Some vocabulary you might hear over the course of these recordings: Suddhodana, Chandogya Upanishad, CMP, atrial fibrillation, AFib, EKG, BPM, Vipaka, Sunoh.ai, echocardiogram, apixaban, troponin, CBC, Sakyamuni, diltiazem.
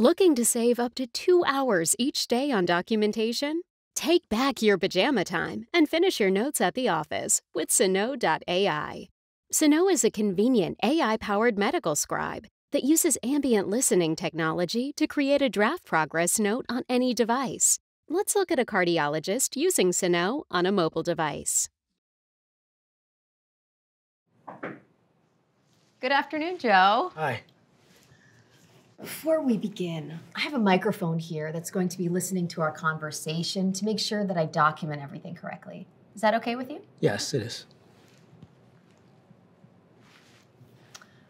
Looking to save up to 2 hours each day on documentation? Take back your pajama time and finish your notes at the office with Sunoh.ai. Sunoh is a convenient AI-powered medical scribe that uses ambient listening technology to create a draft progress note on any device. Let's look at a cardiologist using Sunoh on a mobile device. Good afternoon, Joe. Hi. Before we begin, I have a microphone here that's going to be listening to our conversation to make sure that I document everything correctly. Is that okay with you? Yes, it is.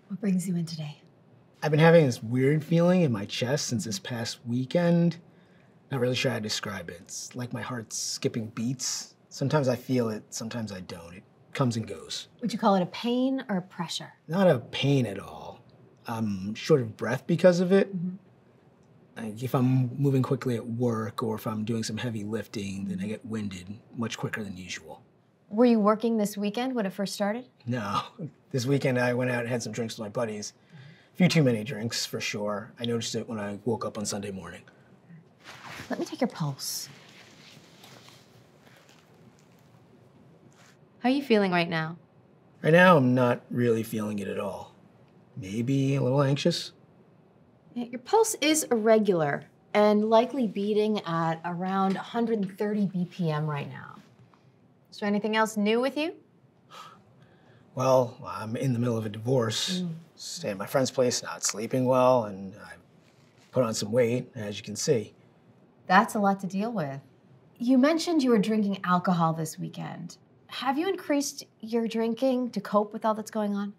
What brings you in today? I've been having this weird feeling in my chest since this past weekend. Not really sure how to describe it. It's like my heart's skipping beats. Sometimes I feel it, sometimes I don't. It comes and goes. Would you call it a pain or a pressure? Not a pain at all. I'm short of breath because of it. Mm-hmm. Like if I'm moving quickly at work or if I'm doing some heavy lifting, then I get winded much quicker than usual. Were you working this weekend when it first started? No. This weekend I went out and had some drinks with my buddies. A few too many drinks for sure. I noticed it when I woke up on Sunday morning. Let me take your pulse. How are you feeling right now? Right now I'm not really feeling it at all. Maybe a little anxious. Your pulse is irregular and likely beating at around 130 BPM right now. Is there anything else new with you? Well, I'm in the middle of a divorce. Staying at my friend's place, not sleeping well, and I put on some weight, as you can see. That's a lot to deal with. You mentioned you were drinking alcohol this weekend. Have you increased your drinking to cope with all that's going on?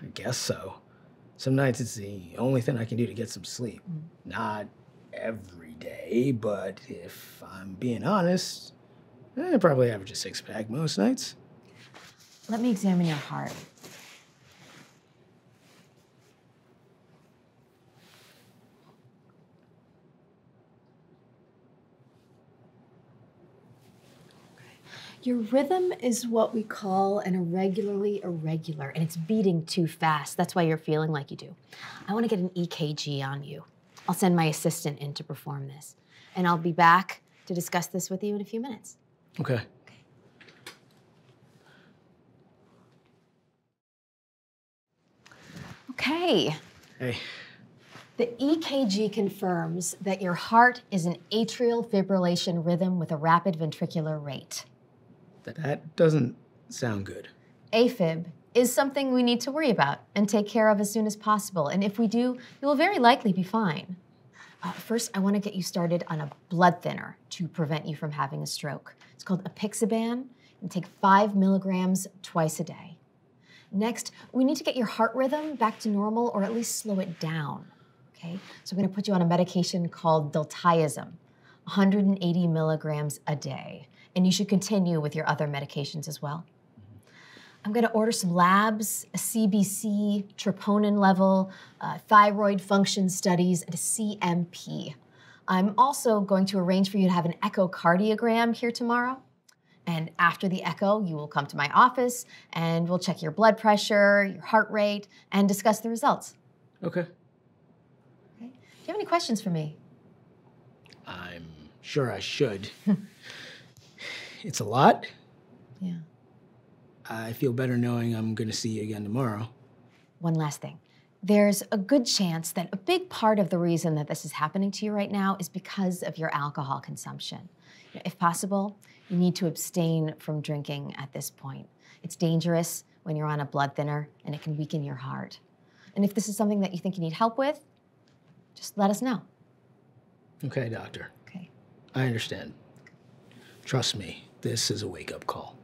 I guess so. Some nights it's the only thing I can do to get some sleep. Not every day, but if I'm being honest, I probably average a six-pack most nights. Let me examine your heart. Your rhythm is what we call an irregularly irregular, and it's beating too fast. That's why you're feeling like you do. I want to get an EKG on you. I'll send my assistant in to perform this, and I'll be back to discuss this with you in a few minutes. Okay. Okay. Hey. The EKG confirms that your heart is in atrial fibrillation rhythm with a rapid ventricular rate. That doesn't sound good. AFib is something we need to worry about and take care of as soon as possible. And if we do, you will very likely be fine. First, I want to get you started on a blood thinner to prevent you from having a stroke. It's called apixaban, and take 5 milligrams twice a day. Next, we need to get your heart rhythm back to normal or at least slow it down, okay? So I'm going to put you on a medication called diltiazem, 180 milligrams a day. And you should continue with your other medications as well. I'm going to order some labs, a CBC, troponin level, thyroid function studies, and a CMP. I'm also going to arrange for you to have an echocardiogram here tomorrow. And after the echo, you will come to my office and we'll check your blood pressure, your heart rate, and discuss the results. Okay. Do you have any questions for me? I'm sure I should. It's a lot. Yeah. I feel better knowing I'm going to see you again tomorrow. One last thing. There's a good chance that a big part of the reason that this is happening to you right now is because of your alcohol consumption. If possible, you need to abstain from drinking at this point. It's dangerous when you're on a blood thinner and it can weaken your heart. And if this is something that you think you need help with, just let us know. Okay, doctor. Okay. I understand. Trust me. This is a wake-up call.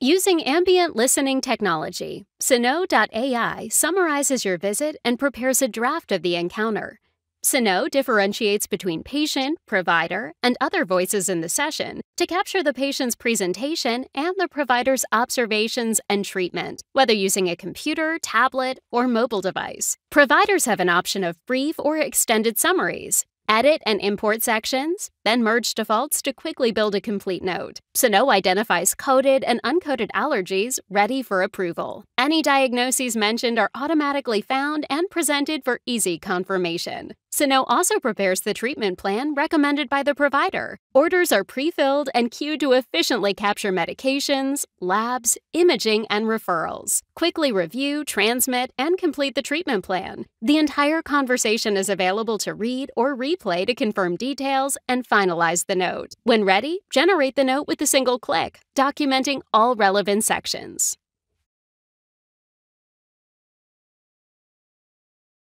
Using ambient listening technology, Sunoh.ai summarizes your visit and prepares a draft of the encounter. Sunoh differentiates between patient, provider, and other voices in the session to capture the patient's presentation and the provider's observations and treatment, whether using a computer, tablet, or mobile device. Providers have an option of brief or extended summaries, edit and import sections, then merge defaults to quickly build a complete node. Sunoh identifies coded and uncoded allergies ready for approval. Any diagnoses mentioned are automatically found and presented for easy confirmation. Sunoh also prepares the treatment plan recommended by the provider. Orders are pre-filled and queued to efficiently capture medications, labs, imaging, and referrals. Quickly review, transmit, and complete the treatment plan. The entire conversation is available to read or replay to confirm details and finalize the note. When ready, generate the note with a single click, documenting all relevant sections.